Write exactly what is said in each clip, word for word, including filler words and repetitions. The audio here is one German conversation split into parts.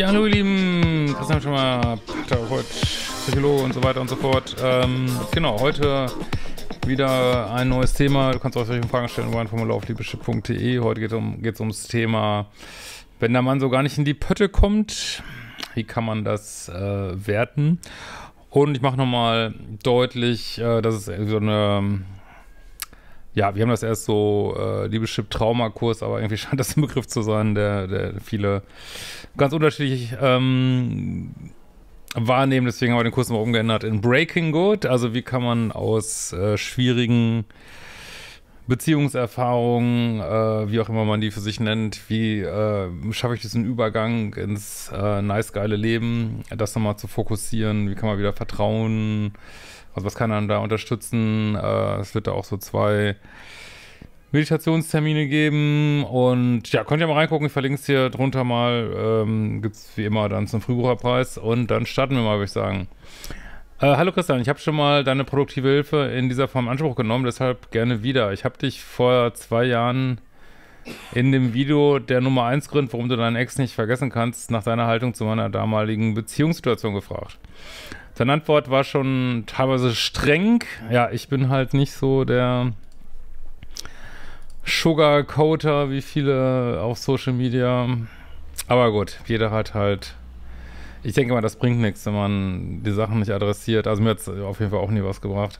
Ja, hallo ihr Lieben, Christian Hemschemeier, Paartherapeut, Psychologe und so weiter und so fort. Ähm, genau, heute wieder ein neues Thema. Du kannst auch solche Fragen stellen über ein Formular auf liebeschip punkt de. Heute geht es um, geht's ums Thema, wenn der Mann so gar nicht in die Pötte kommt, wie kann man das äh, werten? Und ich mache nochmal deutlich, äh, dass es so eine... Ja, wir haben das erst so äh, Liebeschip-Trauma-Kurs, aber irgendwie scheint das ein Begriff zu sein, der, der viele ganz unterschiedlich ähm, wahrnehmen. Deswegen haben wir den Kurs nochmal umgeändert in Breaking Good. Also wie kann man aus äh, schwierigen Beziehungserfahrungen, äh, wie auch immer man die für sich nennt, wie äh, schaffe ich diesen Übergang ins äh, nice, geile Leben, das nochmal zu fokussieren, wie kann man wieder Vertrauen, also was kann man da unterstützen, äh, es wird da auch so zwei Meditationstermine geben und ja, könnt ihr mal reingucken, ich verlinke es hier drunter mal, ähm, gibt es wie immer dann zum Frühbucherpreis und dann starten wir mal, würde ich sagen. Äh, hallo Christian, ich habe schon mal deine produktive Hilfe in dieser Form in Anspruch genommen, deshalb gerne wieder. Ich habe dich vor zwei Jahren in dem Video der Nummer eins Grund, warum du deinen Ex nicht vergessen kannst, nach deiner Haltung zu meiner damaligen Beziehungssituation gefragt. Deine Antwort war schon teilweise streng. Ja, ich bin halt nicht so der Sugarcoater wie viele auf Social Media. Aber gut, jeder hat halt... Ich denke mal, das bringt nichts, wenn man die Sachen nicht adressiert. Also mir hat es auf jeden Fall auch nie was gebracht.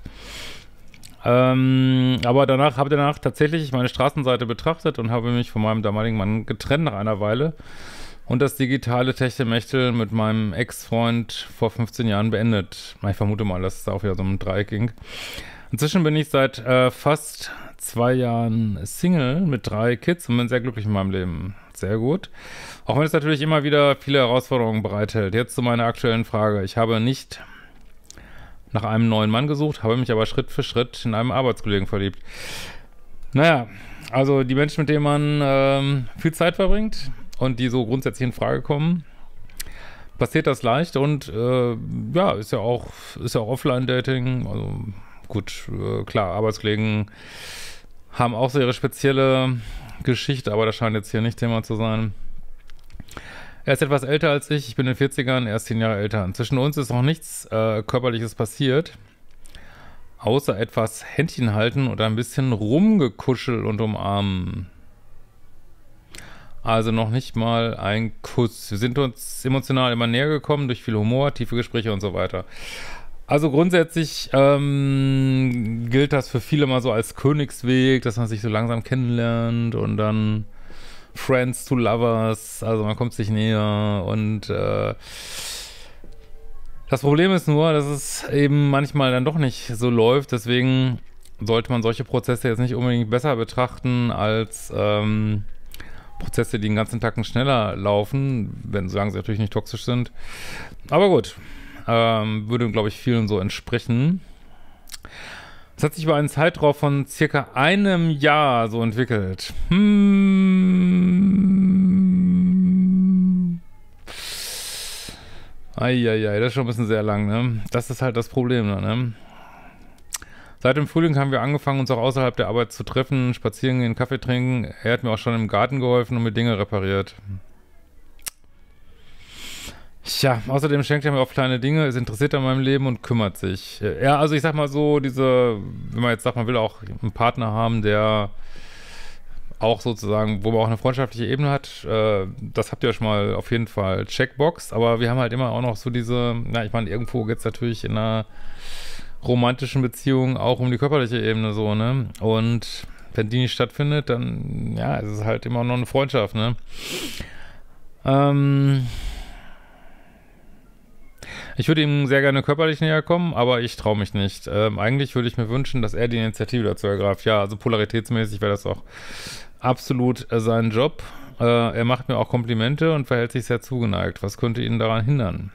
Ähm, aber danach habe danach tatsächlich meine Straßenseite betrachtet und habe mich von meinem damaligen Mann getrennt nach einer Weile und das digitale Techtelmechtel mit meinem Ex-Freund vor fünfzehn Jahren beendet. Ich vermute mal, dass es da auch wieder so um ein Dreieck ging. Inzwischen bin ich seit äh, fast zwei Jahren Single mit drei Kids und bin sehr glücklich in meinem Leben. Sehr gut. Auch wenn es natürlich immer wieder viele Herausforderungen bereithält. Jetzt zu meiner aktuellen Frage. Ich habe nicht nach einem neuen Mann gesucht, habe mich aber Schritt für Schritt in einem Arbeitskollegen verliebt. Naja, also die Menschen, mit denen man ähm, viel Zeit verbringt und die so grundsätzlich in Frage kommen, passiert das leicht und äh, ja, ist ja auch, ist ja auch Offline-Dating, also gut, äh, klar, Arbeitskollegen haben auch so ihre spezielle Geschichte, aber das scheint jetzt hier nicht Thema zu sein. Er ist etwas älter als ich, ich bin in den vierzigern, er ist zehn Jahre älter. Zwischen uns ist noch nichts äh, Körperliches passiert, außer etwas Händchen halten oder ein bisschen rumgekuscheln und umarmen. Also noch nicht mal ein Kuss. Wir sind uns emotional immer näher gekommen, durch viel Humor, tiefe Gespräche und so weiter. Also grundsätzlich ähm, gilt das für viele mal so als Königsweg, dass man sich so langsam kennenlernt und dann Friends to Lovers, also man kommt sich näher und äh, das Problem ist nur, dass es eben manchmal dann doch nicht so läuft, deswegen sollte man solche Prozesse jetzt nicht unbedingt besser betrachten als ähm, Prozesse, die den ganzen Tacken schneller laufen, wenn solange sie natürlich nicht toxisch sind, aber gut. Würde, glaube ich, vielen so entsprechen. Es hat sich über einen Zeitraum von circa einem Jahr so entwickelt. Hm. Eieiei, das ist schon ein bisschen sehr lang, ne? Das ist halt das Problem, ne? Seit dem Frühling haben wir angefangen, uns auch außerhalb der Arbeit zu treffen, spazieren gehen, Kaffee trinken. Er hat mir auch schon im Garten geholfen und mir Dinge repariert. Tja, außerdem schenkt er mir auch kleine Dinge, ist interessiert an meinem Leben und kümmert sich. Ja, also ich sag mal so, diese, wenn man jetzt sagt, man will auch einen Partner haben, der auch sozusagen, wo man auch eine freundschaftliche Ebene hat, äh, das habt ihr schon mal auf jeden Fall Checkbox, aber wir haben halt immer auch noch so diese, na, ich meine, irgendwo geht's natürlich in einer romantischen Beziehung auch um die körperliche Ebene so, ne? Und wenn die nicht stattfindet, dann, ja, es ist halt immer noch eine Freundschaft, ne? Ähm... Ich würde ihm sehr gerne körperlich näher kommen, aber ich traue mich nicht. Ähm, eigentlich würde ich mir wünschen, dass er die Initiative dazu ergreift. Ja, also polaritätsmäßig wäre das auch absolut äh, sein Job. Äh, er macht mir auch Komplimente und verhält sich sehr zugeneigt. Was könnte ihn daran hindern?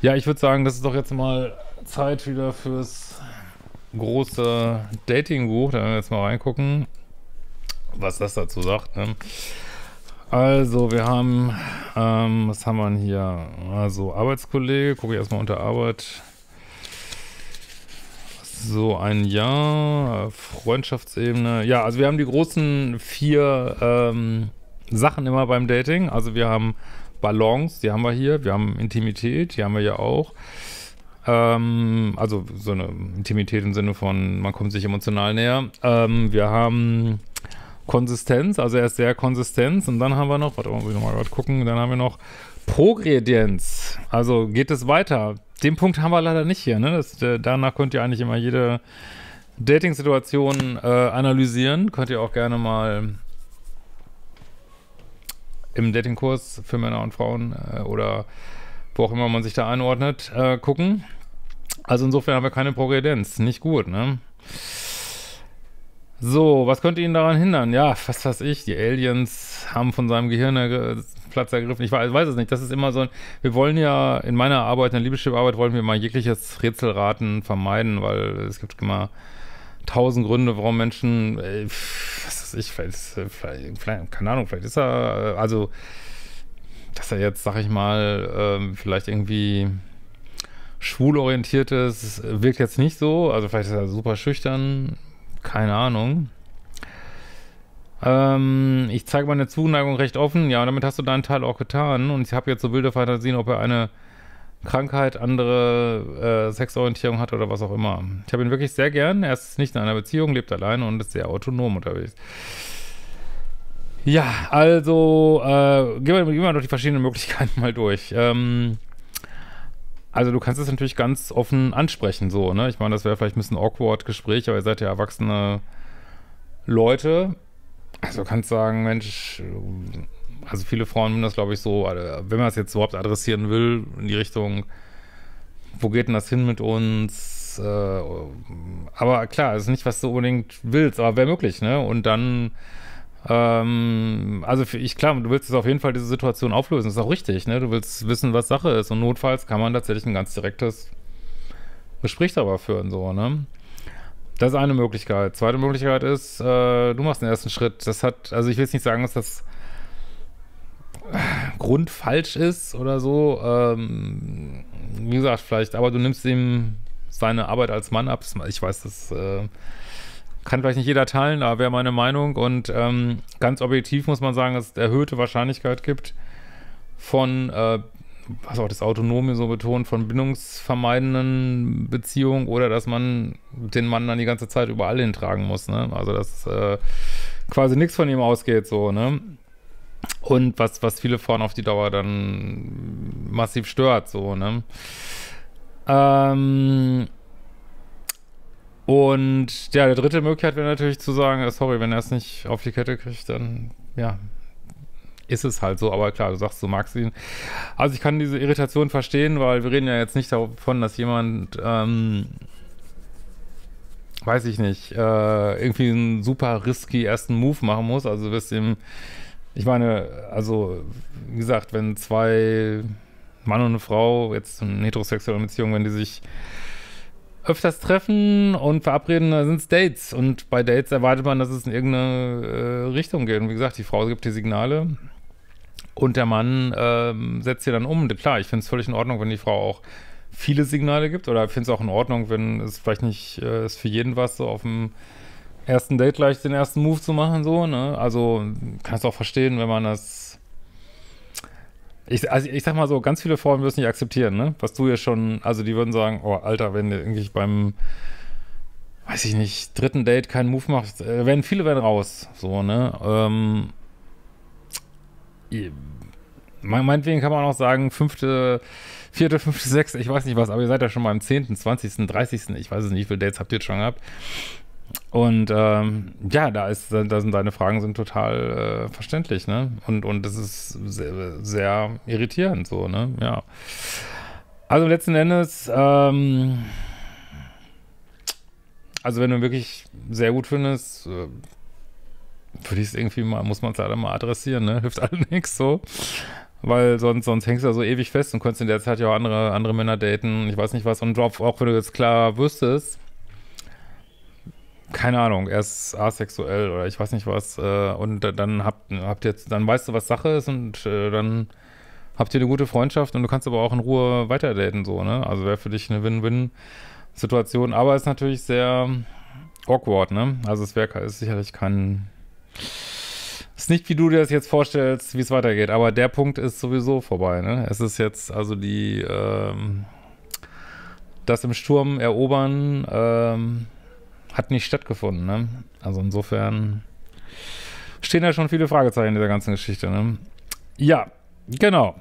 Ja, ich würde sagen, das ist doch jetzt mal Zeit wieder fürs große Datingbuch. Da werden wir jetzt mal reingucken, was das dazu sagt, ne? Also, wir haben, ähm, was haben wir denn hier? Also, Arbeitskollege, gucke ich erstmal unter Arbeit. So, ein Jahr, Freundschaftsebene. Ja, also wir haben die großen vier ähm, Sachen immer beim Dating. Also wir haben Balance, die haben wir hier, wir haben Intimität, die haben wir ja auch. Ähm, also so eine Intimität im Sinne von, man kommt sich emotional näher. Ähm, wir haben Konsistenz, also er ist sehr konsistent. Und dann haben wir noch, warte mal, muss ich nochmal gucken, dann haben wir noch Progredienz. Also geht es weiter. Den Punkt haben wir leider nicht hier, ne? Das, danach könnt ihr eigentlich immer jede Dating-Situation äh, analysieren. Könnt ihr auch gerne mal im Dating-Kurs für Männer und Frauen äh, oder wo auch immer man sich da einordnet, äh, gucken. Also insofern haben wir keine Progredienz. Nicht gut, ne? So, was könnte ihn daran hindern? Ja, was weiß ich, die Aliens haben von seinem Gehirn äh, Platz ergriffen. Ich weiß, weiß es nicht, das ist immer so ein, wir wollen ja in meiner Arbeit, in der Liebeschip-Arbeit, wollen wir mal jegliches Rätselraten vermeiden, weil es gibt immer tausend Gründe, warum Menschen, äh, was weiß ich, vielleicht, vielleicht, vielleicht, keine Ahnung, vielleicht ist er, also, dass er jetzt, sag ich mal, äh, vielleicht irgendwie schwulorientiertes, wirkt jetzt nicht so, also vielleicht ist er super schüchtern, keine Ahnung. Ähm, ich zeige meine Zuneigung recht offen. Ja, und damit hast du deinen Teil auch getan. Und ich habe jetzt so wilde Fantasien, ob er eine Krankheit, andere äh, Sexorientierung hat oder was auch immer. Ich habe ihn wirklich sehr gern. Er ist nicht in einer Beziehung, lebt alleine und ist sehr autonom unterwegs. Ja, also äh, gehen wir, gehen wir doch die verschiedenen Möglichkeiten mal durch. Ähm, Also du kannst es natürlich ganz offen ansprechen, so, ne? Ich meine, das wäre vielleicht ein bisschen awkward Gespräch, aber ihr seid ja erwachsene Leute. Also du kannst sagen, Mensch, also viele Frauen nehmen das, glaube ich, so, wenn man das jetzt überhaupt adressieren will, in die Richtung, wo geht denn das hin mit uns? Aber klar, das ist nicht, was du unbedingt willst, aber wäre möglich, ne? Und dann... Also, für ich, klar, du willst jetzt auf jeden Fall diese Situation auflösen. Das ist auch richtig, ne? Du willst wissen, was Sache ist. Und notfalls kann man tatsächlich ein ganz direktes Gespräch darüber führen, so, ne? Das ist eine Möglichkeit. Zweite Möglichkeit ist, äh, du machst den ersten Schritt. Das hat, also ich will jetzt nicht sagen, dass das grundfalsch ist oder so. Ähm, wie gesagt, vielleicht, aber du nimmst ihm seine Arbeit als Mann ab. Ich weiß, das, äh, kann vielleicht nicht jeder teilen, aber wäre meine Meinung. Und ähm, ganz objektiv muss man sagen, dass es erhöhte Wahrscheinlichkeit gibt von, äh, was auch das Autonome so betont, von bindungsvermeidenden Beziehungen oder dass man den Mann dann die ganze Zeit überall hintragen muss, ne? Also dass äh, quasi nichts von ihm ausgeht, so, ne? Und was, was viele Frauen auf die Dauer dann massiv stört, so, ne? Ähm... Und ja, die dritte Möglichkeit wäre natürlich zu sagen, sorry, wenn er es nicht auf die Kette kriegt, dann, ja, ist es halt so. Aber klar, du sagst, du magst ihn. Also ich kann diese Irritation verstehen, weil wir reden ja jetzt nicht davon, dass jemand, ähm, weiß ich nicht, äh, irgendwie einen super risky ersten Move machen muss. Also du wirst ihm, ich meine, also wie gesagt, wenn zwei Mann und eine Frau, jetzt eine heterosexuelle Beziehung, wenn die sich öfters treffen und verabreden, sind es Dates. Und bei Dates erwartet man, dass es in irgendeine äh, Richtung geht. Und wie gesagt, die Frau gibt die Signale und der Mann ähm, setzt sie dann um. Und klar, ich finde es völlig in Ordnung, wenn die Frau auch viele Signale gibt. Oder ich finde es auch in Ordnung, wenn es vielleicht nicht äh, ist für jeden was, so auf dem ersten Date gleich den ersten Move zu machen. So, ne? Also kann es auch verstehen, wenn man das... Ich, also ich sag mal so, ganz viele Frauen würden es nicht akzeptieren, ne? Was du ja schon, also die würden sagen, oh, Alter, wenn du irgendwie beim, weiß ich nicht, dritten Date keinen Move machst, äh, werden viele werden raus, so, ne? Ähm, meinetwegen kann man auch sagen, fünfte, vierte, fünfte, sechste, ich weiß nicht was, aber ihr seid ja schon beim zehnten, zwanzigsten, dreißigsten, ich weiß es nicht, wie viele Dates habt ihr jetzt schon gehabt? Und ähm, ja, da ist, da sind deine Fragen sind total äh, verständlich, ne? Und, und das ist sehr, sehr irritierend so, ne? Ja. Also letzten Endes, ähm, also wenn du wirklich sehr gut findest, äh, würde ich es irgendwie mal, muss man es leider mal adressieren, ne? Hilft allen nichts so. Weil sonst, sonst hängst du da so ewig fest und könntest in der Zeit ja auch andere, andere Männer daten, ich weiß nicht was, und auch, auch wenn du jetzt klar wüsstest, keine Ahnung, er ist asexuell oder ich weiß nicht was, äh, und dann habt, habt ihr, dann weißt du, was Sache ist und äh, dann habt ihr eine gute Freundschaft und du kannst aber auch in Ruhe weiterdaten, so, ne? Also wäre für dich eine Win-Win-Situation, aber ist natürlich sehr awkward, ne? Also es wäre, ist sicherlich kein, Ist nicht, wie du dir das jetzt vorstellst, wie es weitergeht, aber der Punkt ist sowieso vorbei, ne? Es ist jetzt also die, ähm, das im Sturm erobern, ähm, hat nicht stattgefunden, ne? Also insofern stehen da schon viele Fragezeichen in dieser ganzen Geschichte, ne? Ja, genau.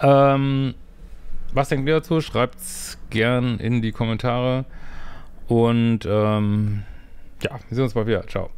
Ähm, was denkt ihr dazu? Schreibt's gern in die Kommentare. Und ähm, ja, wir sehen uns bald wieder. Ciao.